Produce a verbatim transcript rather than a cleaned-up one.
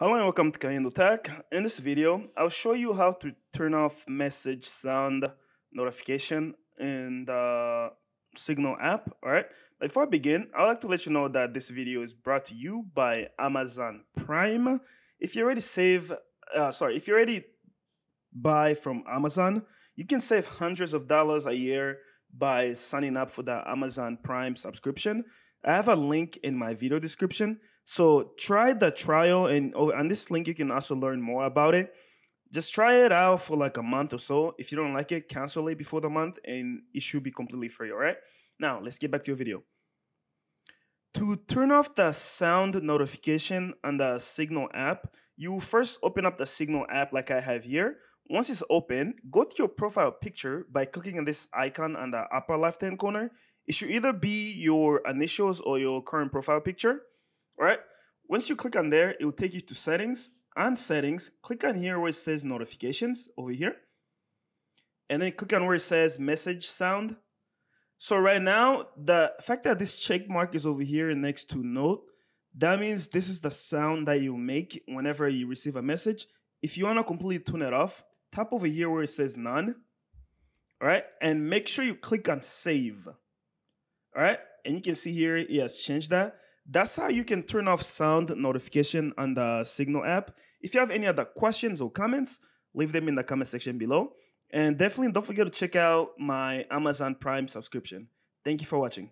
Hello and welcome to KahindoTech. In this video, I'll show you how to turn off message sound notification in the Signal app. All right. Before I begin, I'd like to let you know that this video is brought to you by Amazon Prime. If you already save, uh, sorry, if you already buy from Amazon, you can save hundreds of dollars a year by signing up for the Amazon Prime subscription. I have a link in my video description, so try the trial, and on this link you can also learn more about it. Just try it out for like a month or so. If you don't like it, cancel it before the month and it should be completely free, all right? Now, let's get back to your video. To turn off the sound notification on the Signal app, you first open up the Signal app like I have here. Once it's open, go to your profile picture by clicking on this icon on the upper left-hand corner. It should either be your initials or your current profile picture, all right? Once you click on there, it will take you to settings. On settings, click on here where it says notifications over here, and then click on where it says message sound. So right now, the fact that this check mark is over here next to note, that means this is the sound that you make whenever you receive a message. If you wanna completely turn it off, tap over here where it says none, all right? And make sure you click on save. All right, and you can see here it has changed that. That's how you can turn off sound notification on the Signal app. If you have any other questions or comments, leave them in the comment section below. And definitely don't forget to check out my Amazon Prime subscription. Thank you for watching.